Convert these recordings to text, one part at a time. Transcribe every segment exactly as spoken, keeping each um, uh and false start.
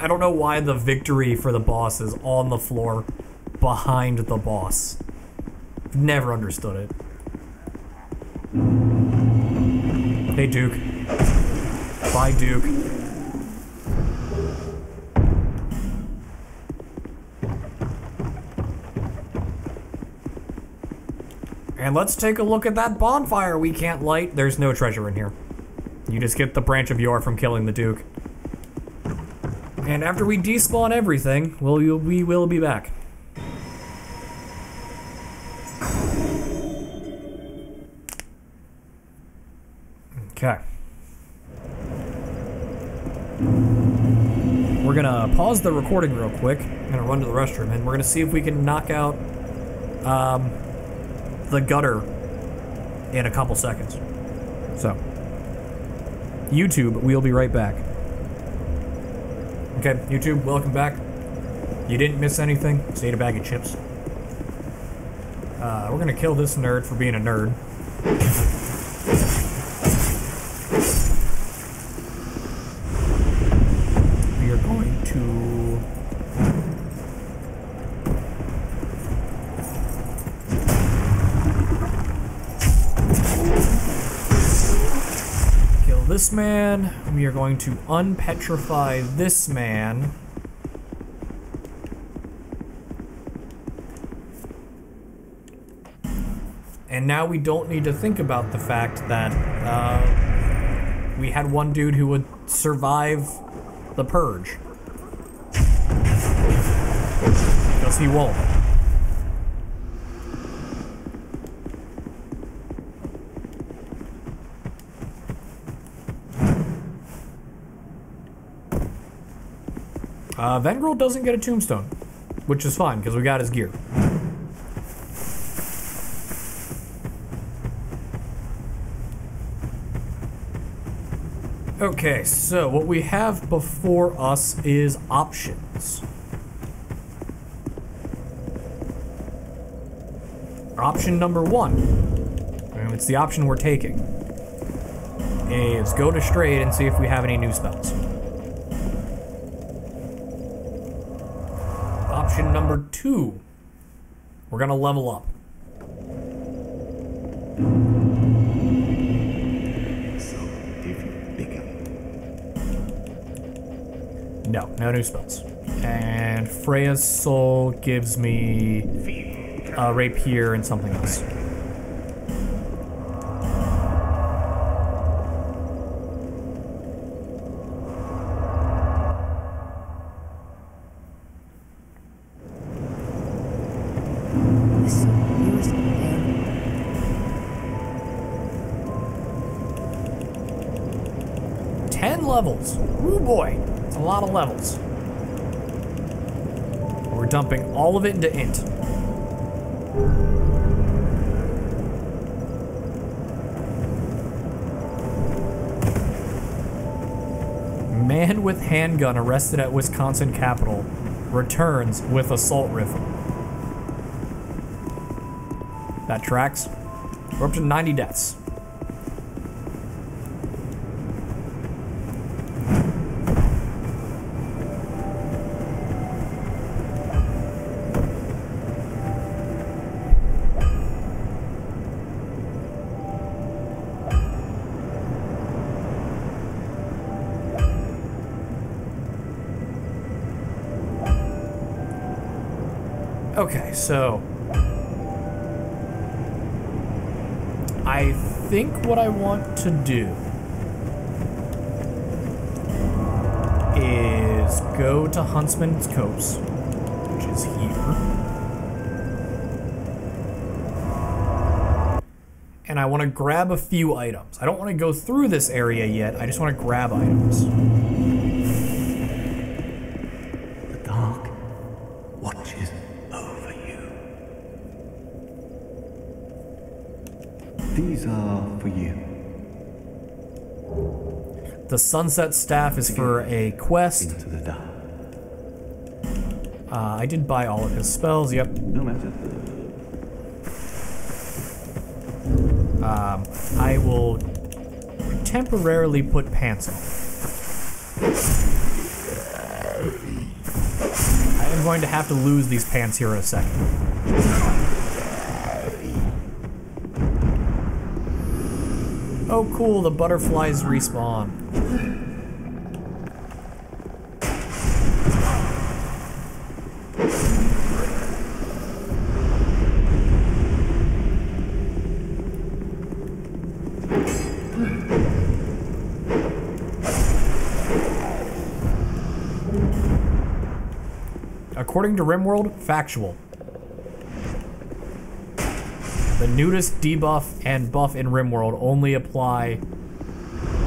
I don't know why the victory for the boss is on the floor behind the boss. I've never understood it. Hey, Duke. Bye, Duke. And let's take a look at that bonfire we can't light. There's no treasure in here. You just get the branch of yore from killing the Duke. And after we despawn everything, we'll, we will be back. Okay. We're gonna pause the recording real quick. I'm gonna run to the restroom, and we're gonna see if we can knock out um, the gutter in a couple seconds. So, YouTube, we'll be right back. Okay, YouTube, welcome back. You didn't miss anything. Just ate a bag of chips. Uh, we're gonna kill this nerd for being a nerd. We are going to kill this man. We are going to unpetrify this man. And now we don't need to think about the fact that uh, we had one dude who would survive the purge. Because he won't. Uh, Vengrel doesn't get a tombstone, which is fine, because we got his gear. Okay, so what we have before us is options. Option number one. It's the option we're taking. Is go to Straid and see if we have any new spells. Option number two, we're gonna level up. No, no new spells. And Freya's soul gives me a rapier and something else. Levels. Ooh boy, it's a lot of levels. We're dumping all of it into int. Man with handgun arrested at Wisconsin Capitol returns with assault rifle. That tracks. We're up to ninety deaths. Okay, so I think what I want to do is go to Huntsman's Coast, which is here, and I want to grab a few items. I don't want to go through this area yet, I just want to grab items. The Sunset Staff is for a quest. Into the dark. Uh, I did buy all of his spells, yep. No matter. Um, I will temporarily put pants on. I'm going to have to lose these pants here in a second. Oh cool, the butterflies respawn. According to RimWorld, factual. The nudist debuff and buff in RimWorld only apply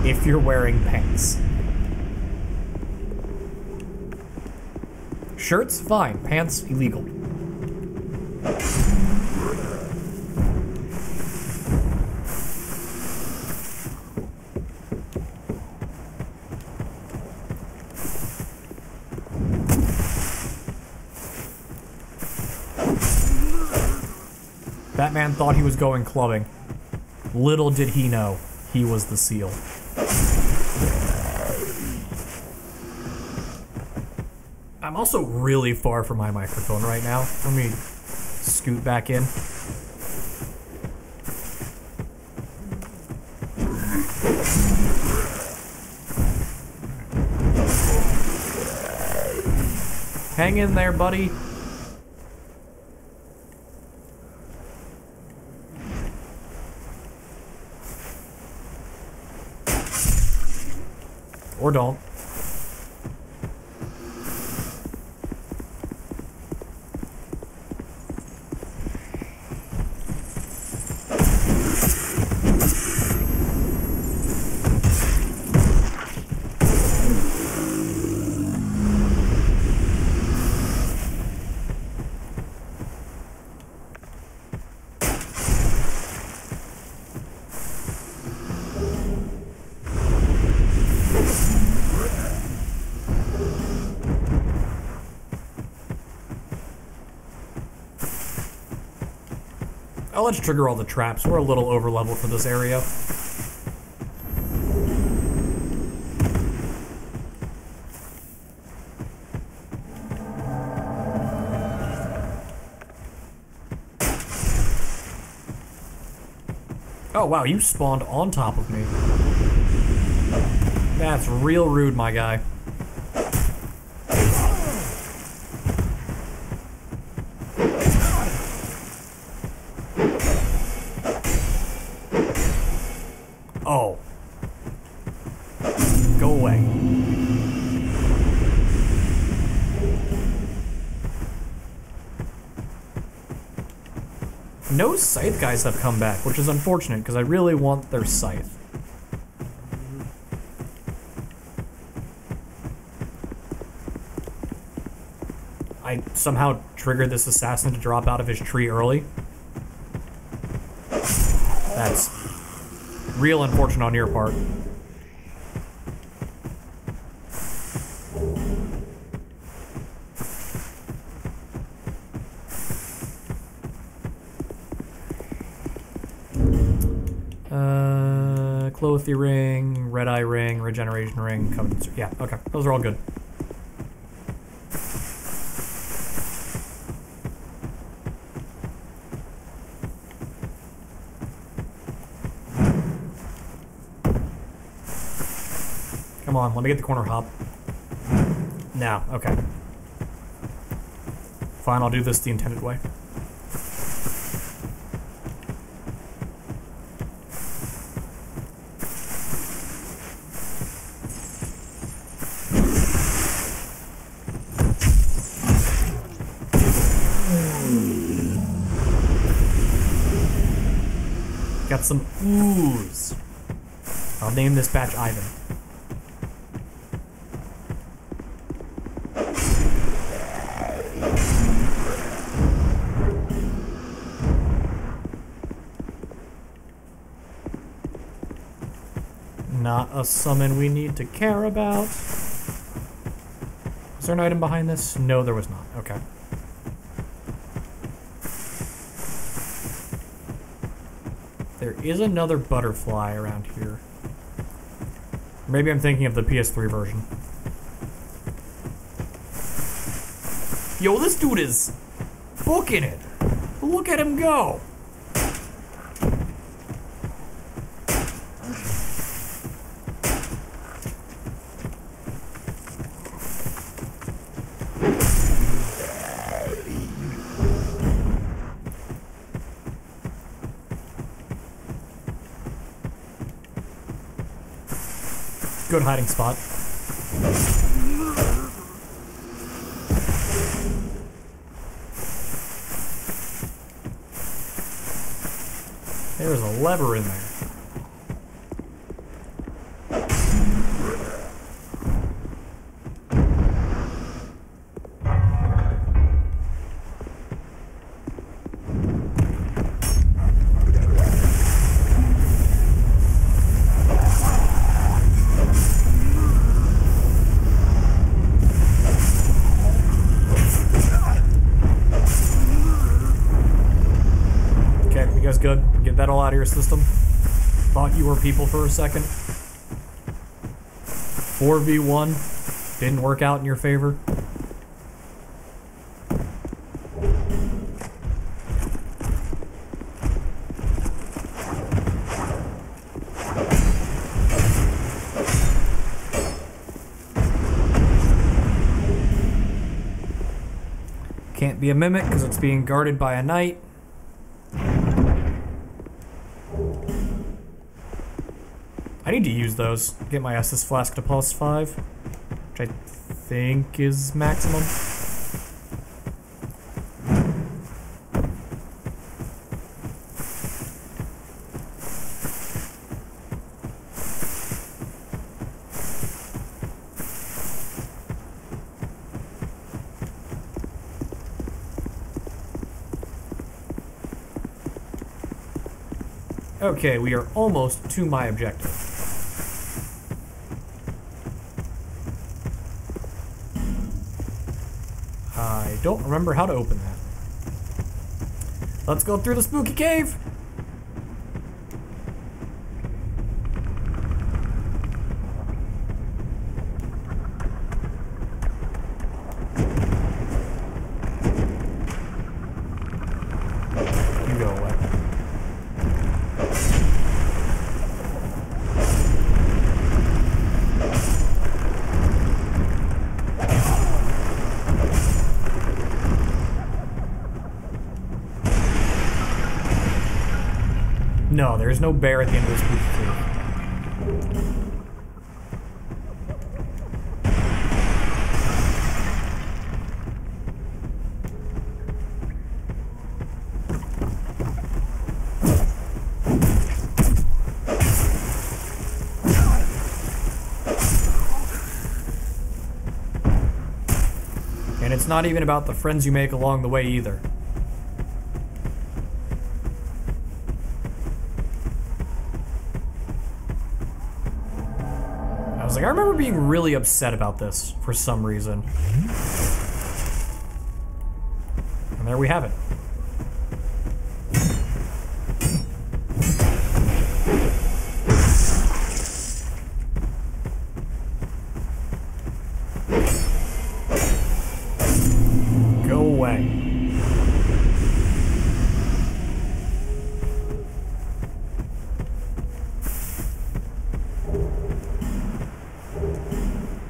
if you're wearing pants. Shirts, fine. Pants, illegal. That man thought he was going clubbing. Little did he know, he was the seal. I'm also really far from my microphone right now. Let me scoot back in. Hang in there, buddy. Or don't. Let's trigger all the traps. We're a little over level for this area. Oh wow, you spawned on top of me. That's real rude, my guy. No scythe guys have come back, which is unfortunate because I really want their scythe. I somehow triggered this assassin to drop out of his tree early. That's real unfortunate on your part. Clothy ring, red eye ring, regeneration ring, covenant. Yeah, okay, those are all good. Come on, let me get the corner hop. Now, okay. Fine, I'll do this the intended way. Some ooze. I'll name this batch Ivan. Not a summon we need to care about. Was there an item behind this? No, there was not. Okay. There is another butterfly around here. Maybe I'm thinking of the P S three version. Yo, this dude is booking it. Look at him go. Good hiding spot. There's a lever in there. Out of your system. Thought you were people for a second. four v one didn't work out in your favor. Can't be a mimic because it's being guarded by a knight. I need to use those. Get my Estus Flask to plus five, which I think is maximum. Okay, we are almost to my objective. Don't remember how to open that. Let's go through the spooky cave! You go away. No, there's no bear at the end of this movie. And it's not even about the friends you make along the way either. I remember being really upset about this for some reason. And there we have it. Go away.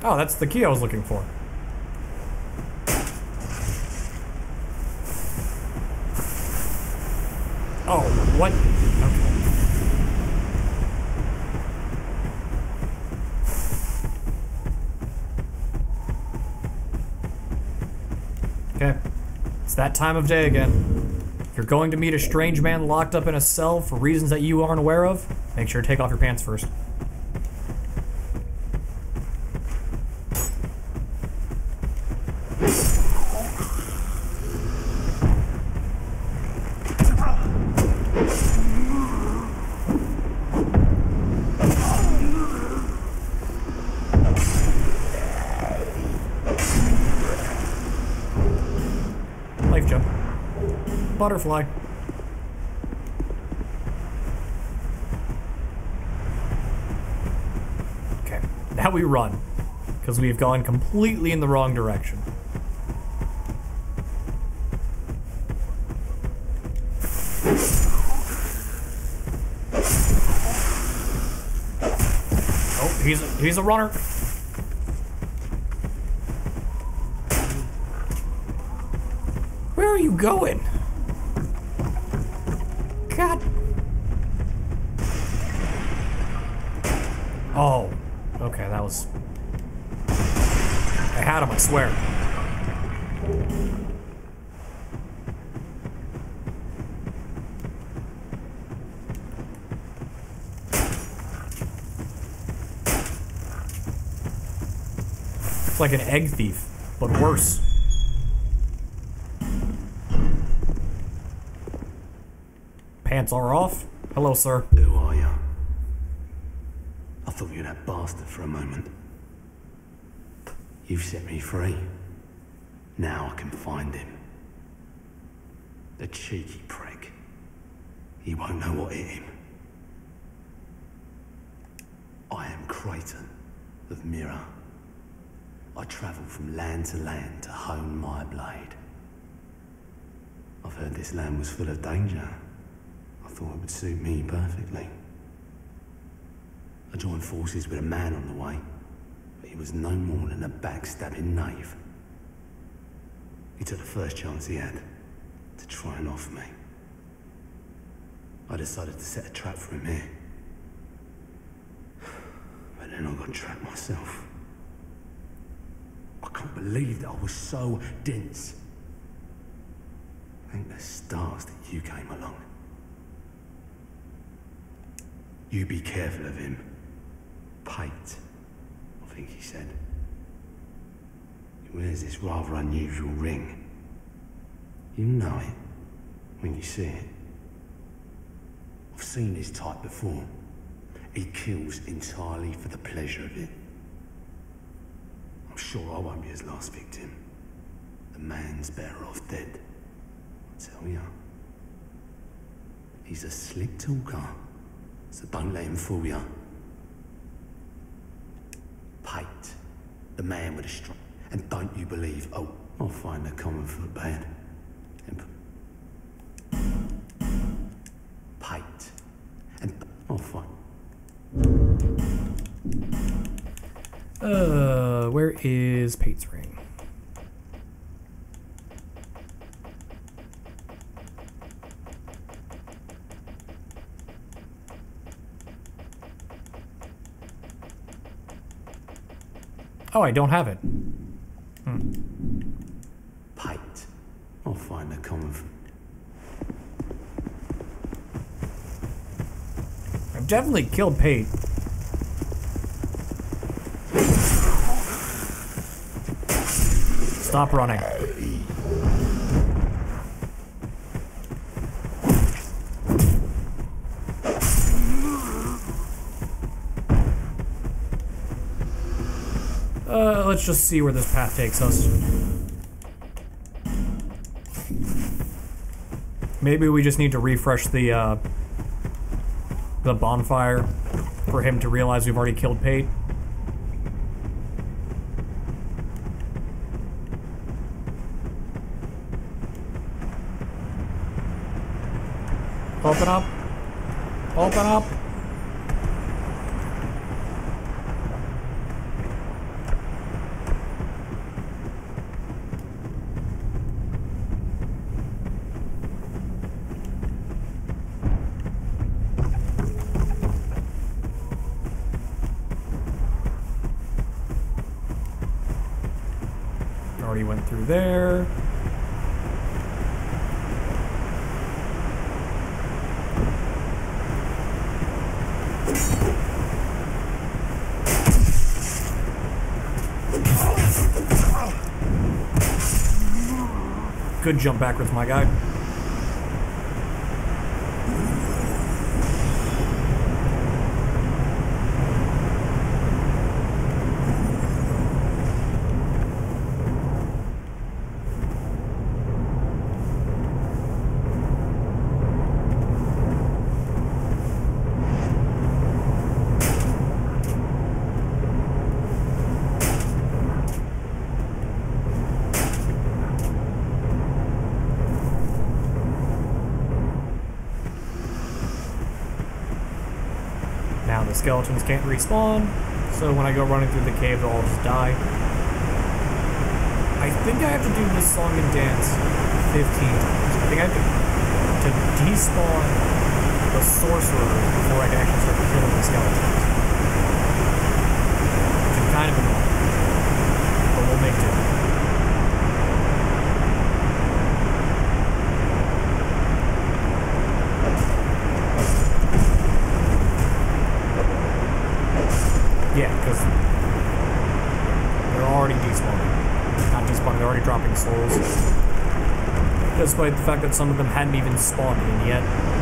Oh, that's the key I was looking for. Oh, what? Okay. Okay. It's that time of day again. If you're going to meet a strange man locked up in a cell for reasons that you aren't aware of, make sure to take off your pants first. Butterfly. Okay, now we run, because we've gone completely in the wrong direction. He's he's a runner. Where are you going? God. Oh. Okay, that was. I had him, I swear. It's like an egg thief, but worse. Pants are off. Hello, sir. Who are you? I thought you were that bastard for a moment. You've set me free. Now I can find him. The cheeky prick. He won't know what hit him. I am Creighton of Mirrah. I travel from land to land to hone my blade. I've heard this land was full of danger. I thought it would suit me perfectly. I joined forces with a man on the way. He was no more than a backstabbing knave. He took the first chance he had to try and off me. I decided to set a trap for him here. But then I got trapped myself. I can't believe that I was so dense. Thank the stars that you came along. You be careful of him, Pate. I think he said. He wears this rather unusual ring. You know it when you see it. I've seen his type before. He kills entirely for the pleasure of it. I'm sure I won't be his last victim. The man's better off dead, I tell you. He's a slick talker, so don't let him fool you. Pate, the man with a strong, and don't you believe, oh, I'll find a common footbed. Pate, and I'll find. Uh, where is Pate's ring? Oh, I don't have it. Hmm. Pate. I'll find a common. I've definitely killed Pate. Stop running. Uh, let's just see where this path takes us. Maybe we just need to refresh the, uh, the bonfire for him to realize we've already killed Pate. Open up. Open up. Already went through there. Good jump backwards, my guy. Skeletons can't respawn, so when I go running through the cave, they'll all just die. I think I have to do this song and dance fifteen times. I think I have to, to despawn the sorcerer before I can actually start killing the skeletons. Which is kind of annoying, but we'll make do. Yeah, because they're already despawning. Not despawning, they're already dropping souls. Despite the fact that some of them hadn't even spawned in yet.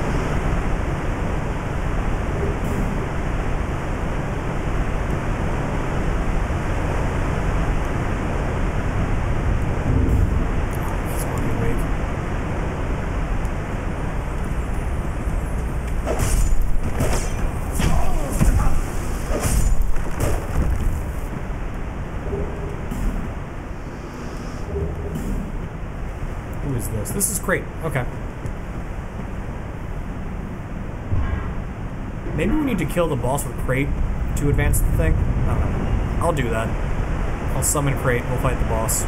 This is great. Okay. Maybe we need to kill the boss with Crate to advance the thing. I don't know. I'll do that. I'll summon Crate. We'll fight the boss.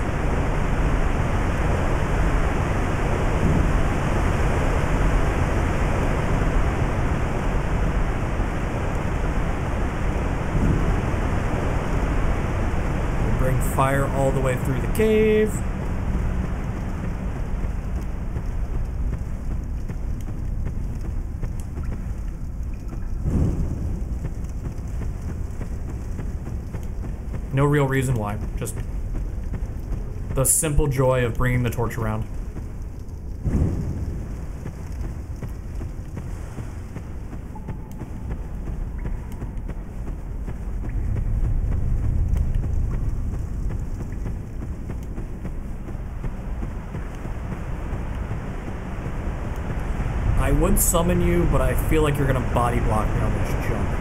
We'll bring fire all the way through the cave. No real reason why, just the simple joy of bringing the torch around. I would summon you, but I feel like you're gonna body block me on this jump.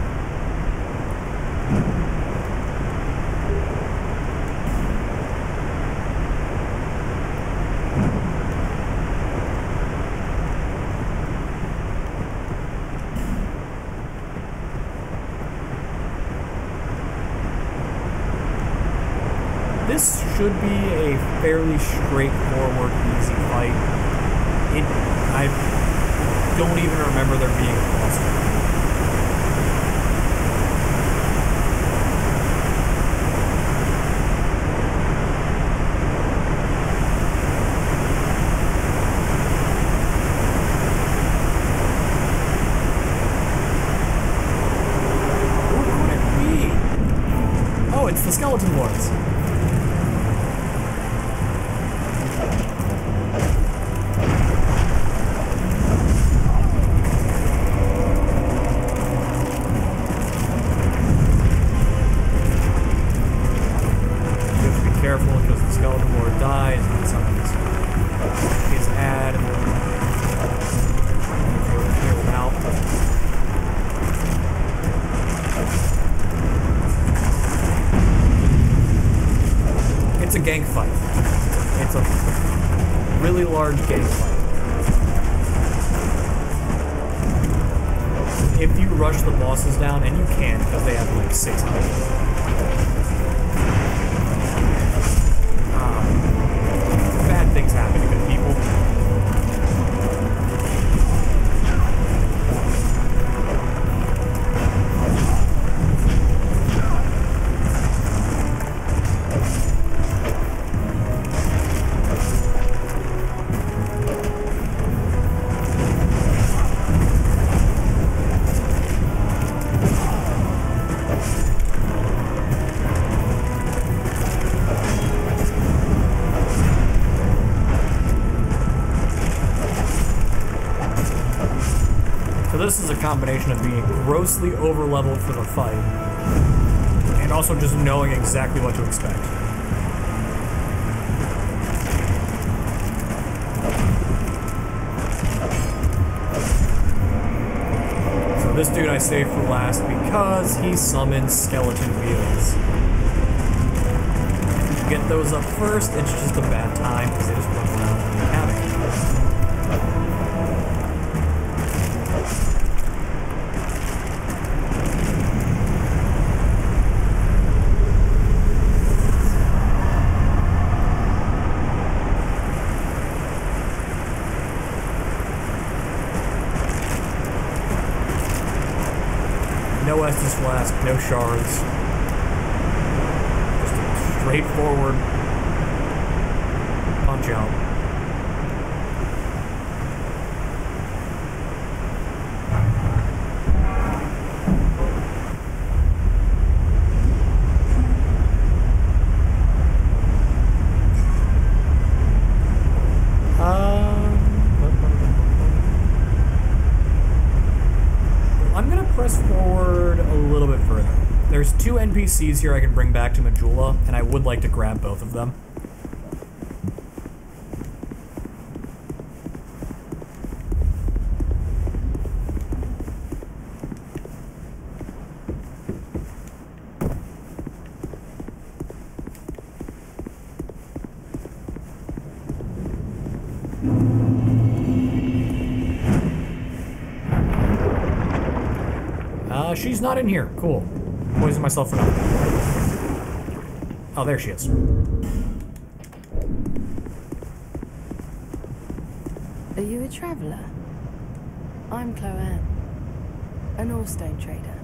This should be a fairly straightforward, easy fight. It, I don't even remember there being a boss fight. What would it be? Oh, it's the Skeleton Lords. Gang fight. It's a really large gang fight. If you rush the bosses down, and you can, because they have like six health. Um, bad things happen to good people. This is a combination of being grossly overleveled for the fight and also just knowing exactly what to expect. So this dude I saved for last because he summons skeleton wheels. If you get those up first, it's just a bad time because they just run around and do havoc. Estus Flask, no shards. Just a straightforward punch out. There's two N P Cs here I can bring back to Majula, and I would like to grab both of them. Uh, she's not in here. Cool. Poison myself for nothing. Oh, there she is. Are you a traveller? I'm Cloanne, an ore stone trader.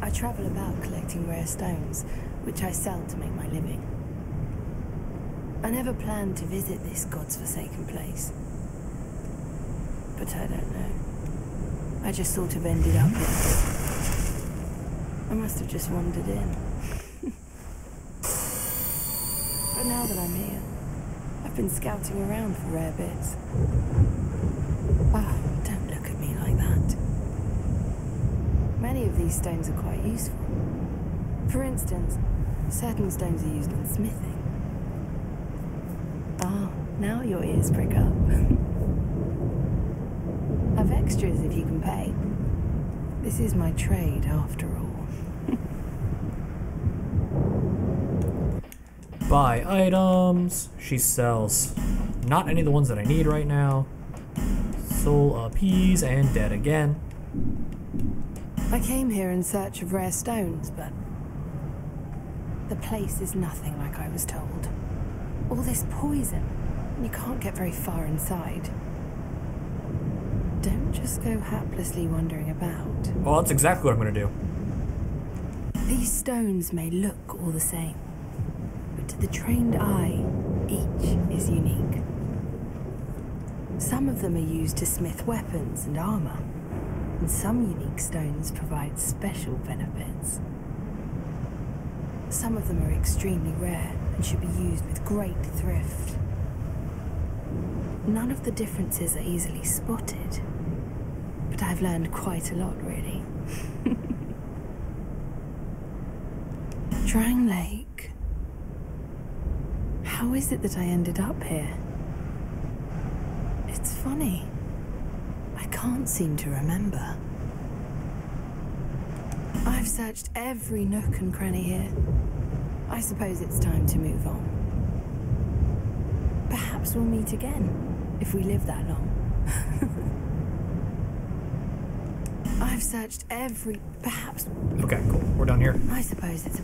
I travel about collecting rare stones, which I sell to make my living. I never planned to visit this god's-forsaken place. But I don't know. I just sort of ended up here. I must have just wandered in. But now that I'm here, I've been scouting around for rare bits. Oh, don't look at me like that. Many of these stones are quite useful. For instance, certain stones are used in smithing. Ah, now your ears prick up. I've extras if you can pay. This is my trade, after all. Buy items. She sells. Not any of the ones that I need right now. Soul appease and dead again. I came here in search of rare stones, but the place is nothing like I was told. All this poison, and you can't get very far inside. Don't just go haplessly wandering about. Well, that's exactly what I'm going to do. These stones may look all the same, but to the trained eye, each is unique. Some of them are used to smith weapons and armor, and some unique stones provide special benefits. Some of them are extremely rare and should be used with great thrift. None of the differences are easily spotted. But I've learned quite a lot, really. Drang Lake. How is it that I ended up here? It's funny. I can't seem to remember. I've searched every nook and cranny here. I suppose it's time to move on. Perhaps we'll meet again, if we live that long. I've searched every... perhaps... Okay, cool. We're done here. I suppose it's a...